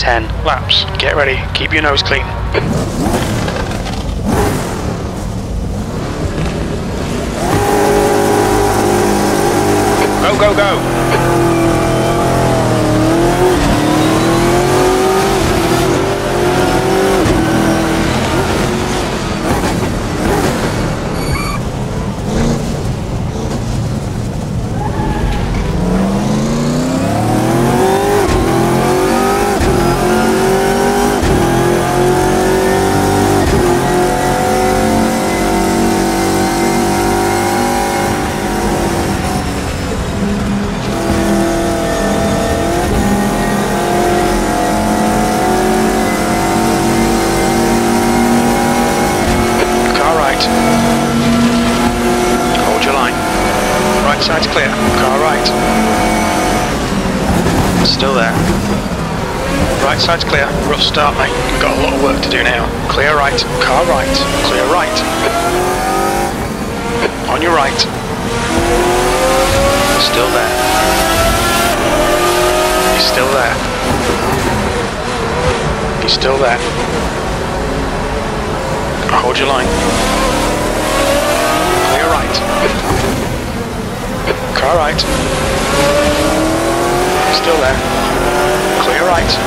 10 laps. Get ready, keep your nose clean. Go, go, go! Side's clear. Car right. Still there. Right side's clear. Rough start, mate. We've got a lot of work to do now. Clear right. Car right. Clear right. On your right. Still there. He's still there. He's still there. Hold your line. Clear right. Car right. Still there. Clear right.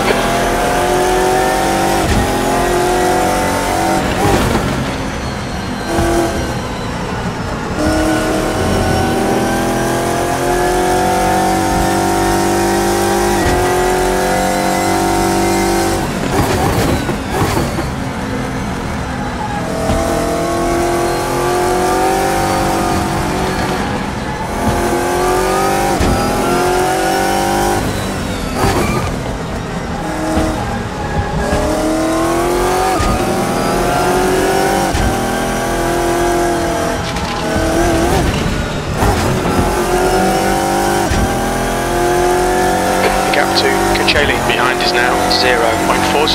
Chaley behind is now 0.40.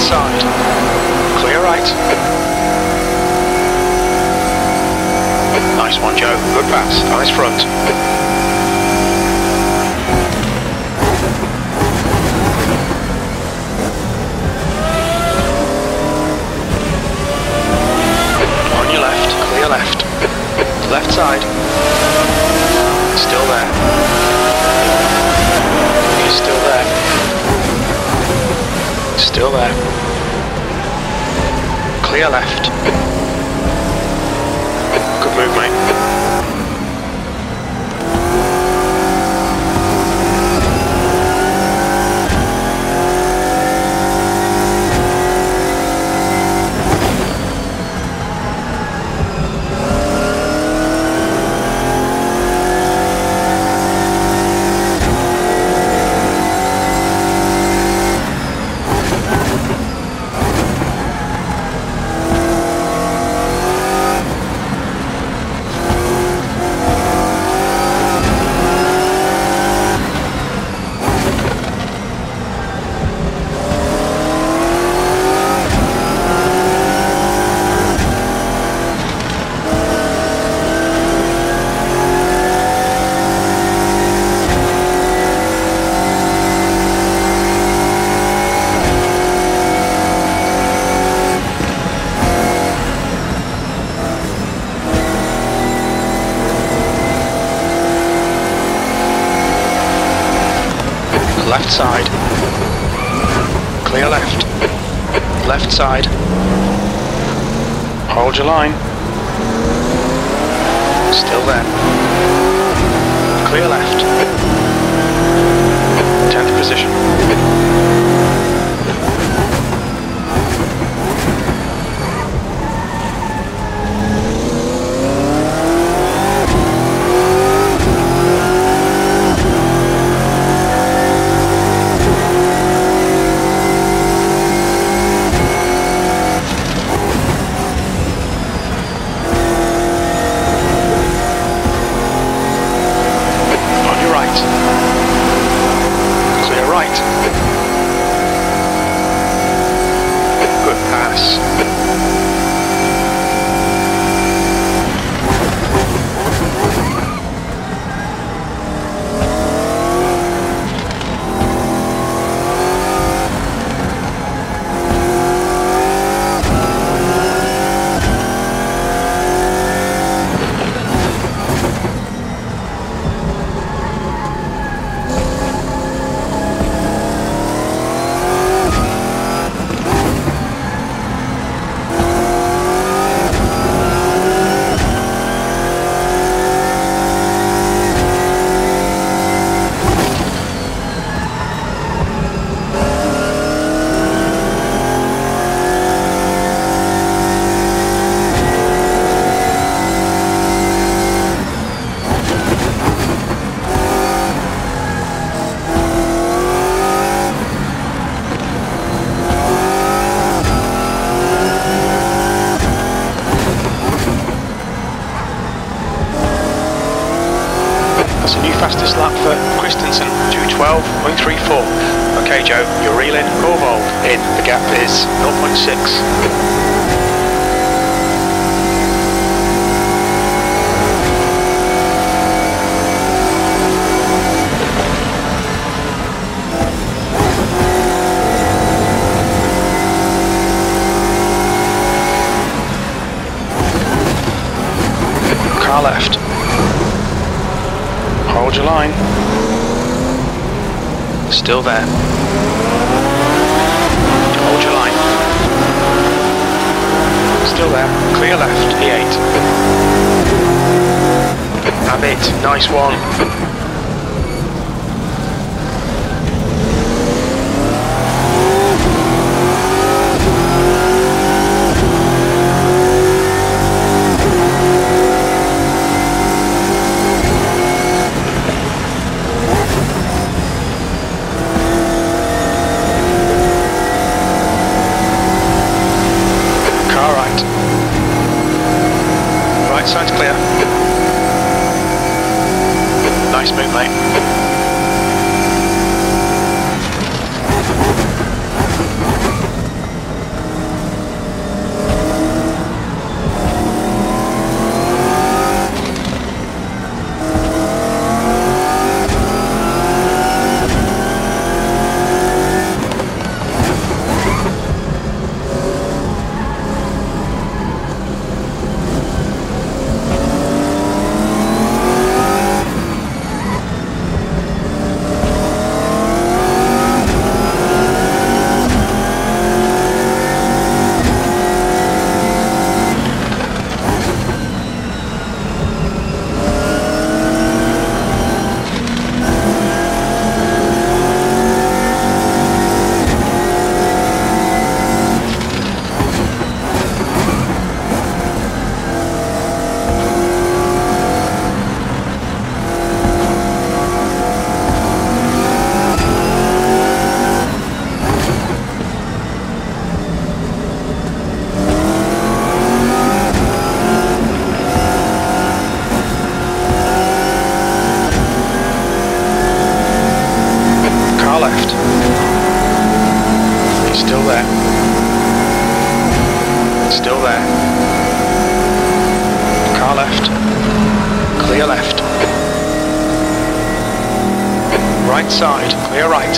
Side. Clear right. Nice one, Joe. Good pass. Nice front. On your left. Clear left. Left side. Still there. He's still there. Still there. Clear left. Good move, mate. Left side. Clear left. Left side. Hold your line. Still there. Clear left. 10th position. Fastest lap for Christensen, 2:12.34. Okay, Joe, you're reeling, Corval in. The gap is 0.6. Line. Still there. Hold your line. Still there. Clear left, E8. Have it. Nice one. Side's clear. Nice move, mate. Still there. Car left. Clear left. Right side. Clear right.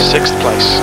Sixth place.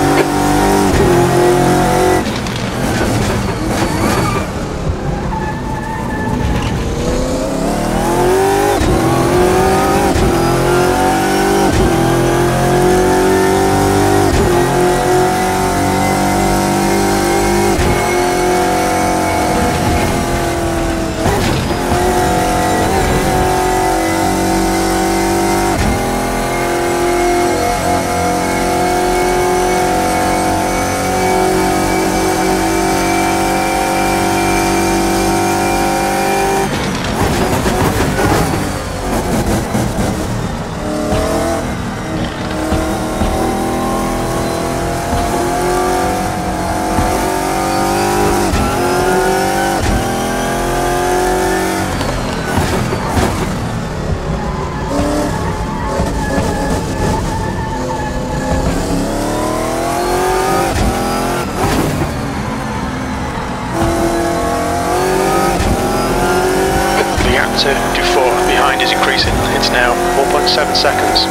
7 seconds.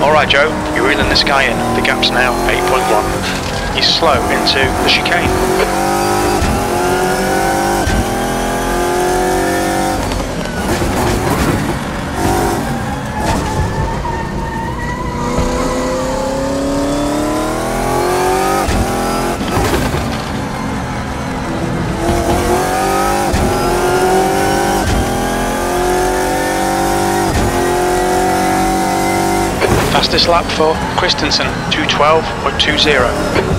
Alright Joe, you're reeling this guy in. The gap's now 8.1. He's slow into the chicane. Fastest lap for Christensen, 2:12.20.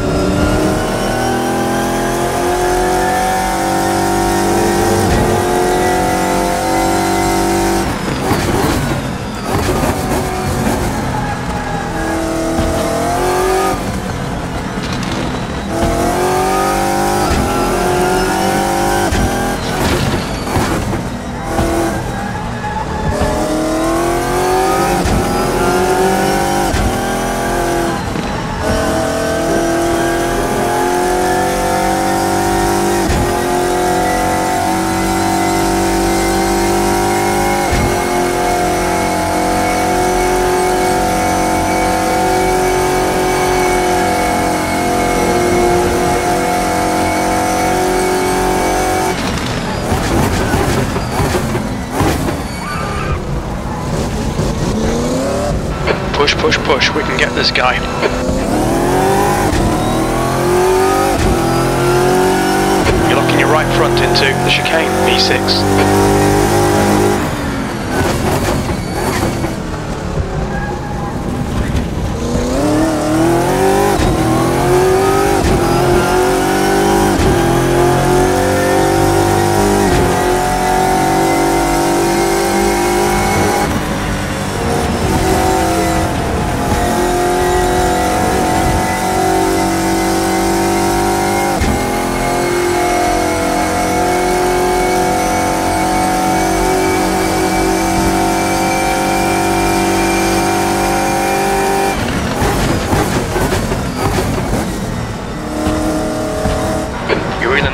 Push, we can get this guy. You're locking your right front into the chicane, V6.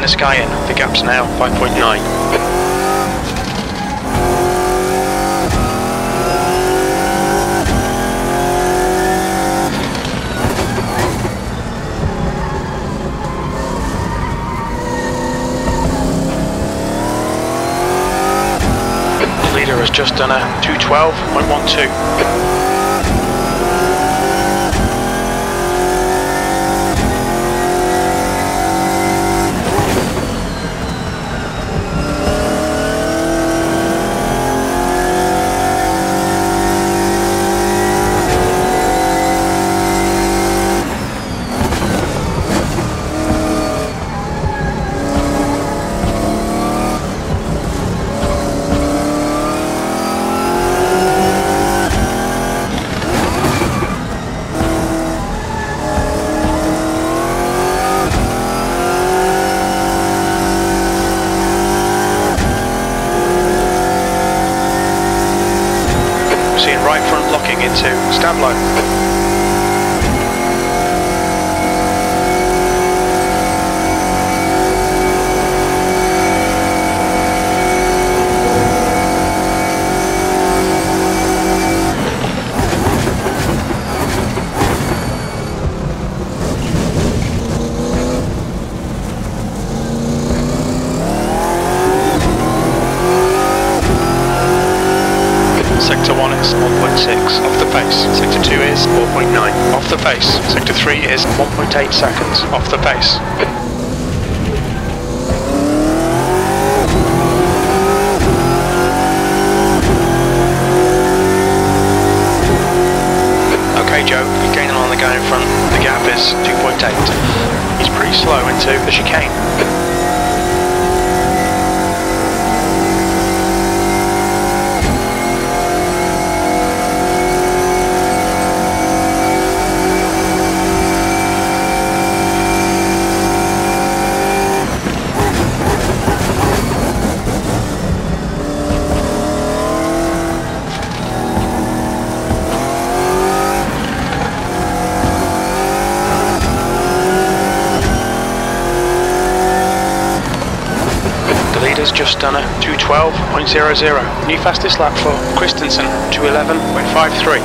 This guy in, the gap's now 5.9. The leader has just done a 2:12.12. right front locking into stab low. Sector 1 is 1.6, off the pace. Sector 2 is 4.9, off the pace. Sector 3 is 1.8 seconds, off the pace. Okay Joe, you're gaining on the guy in front, the gap is 2.8. He's pretty slow into the chicane. Just done a 2:12.00. New fastest lap for Christensen, 2:11.53.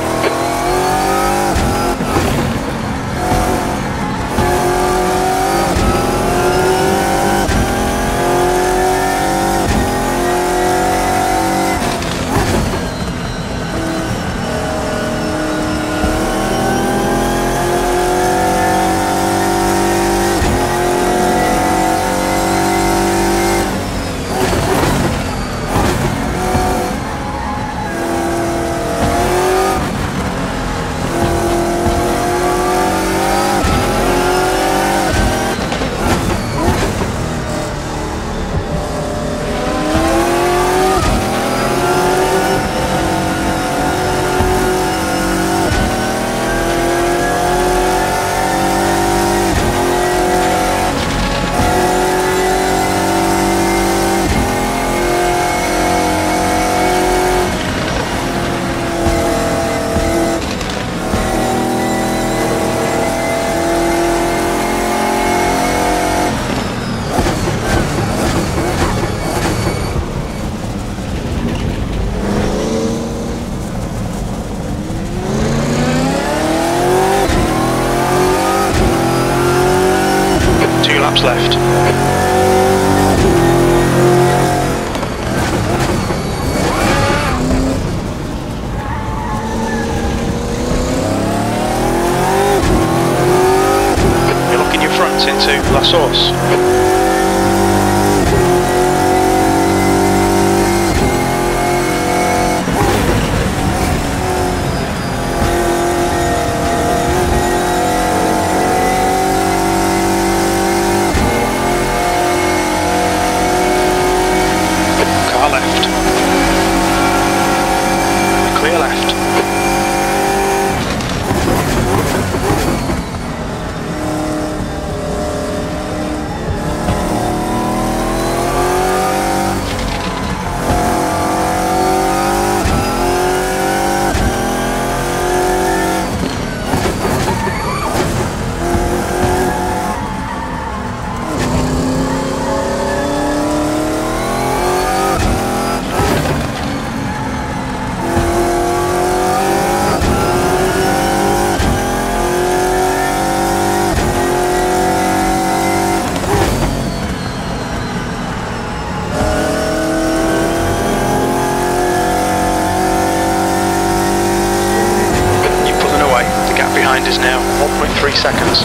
Left. You're locking your front into La Source. Is now 1.3 seconds.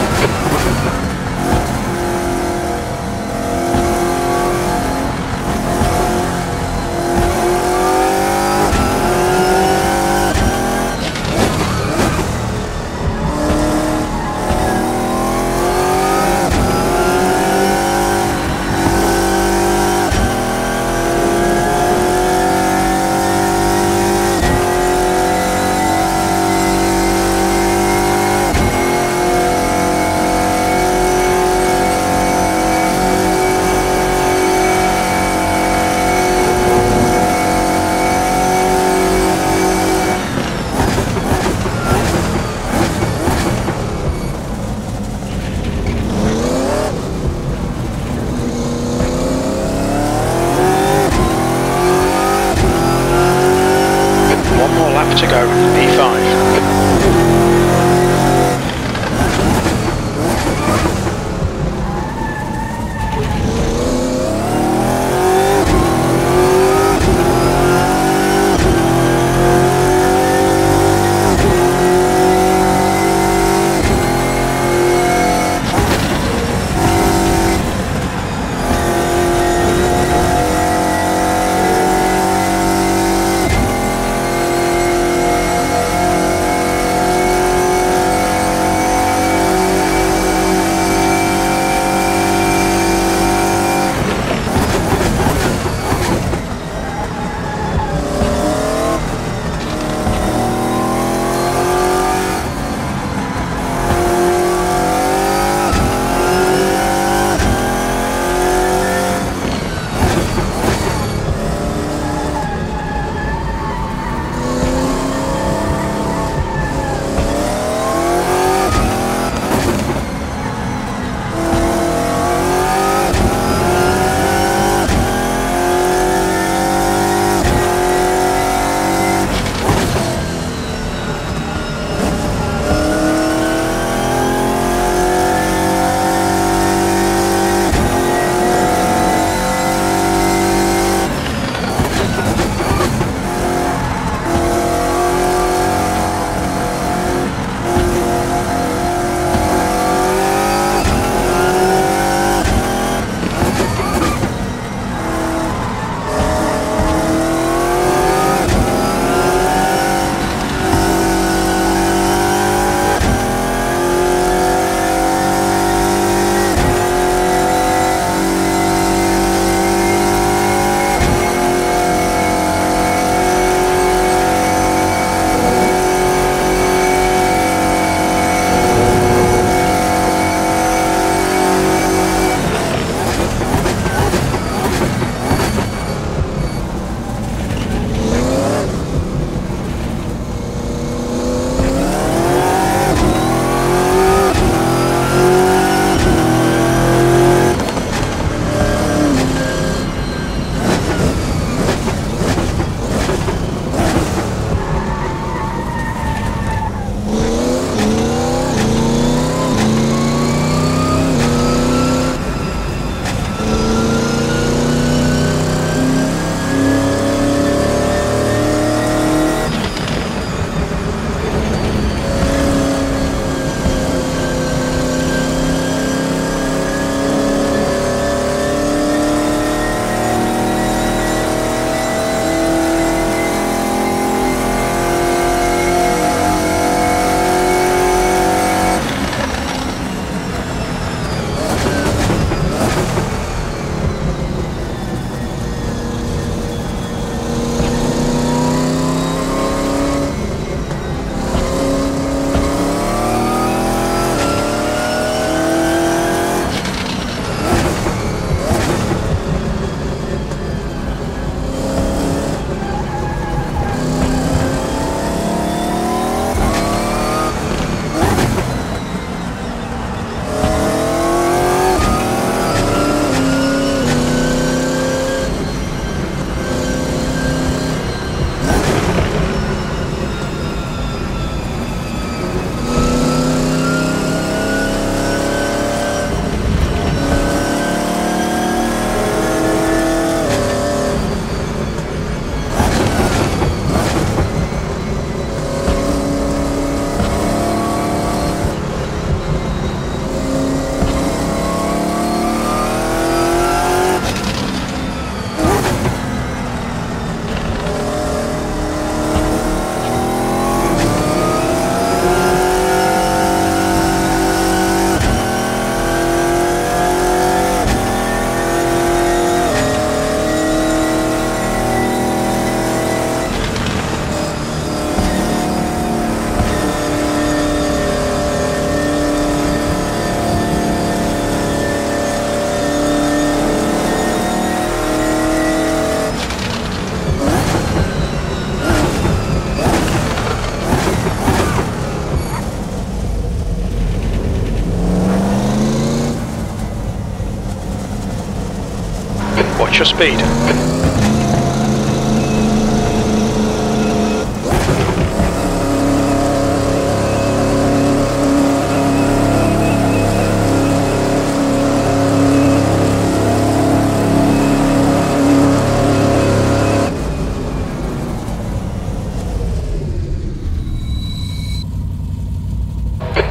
Watch your speed.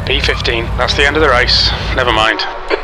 P15. That's the end of the race. Never mind.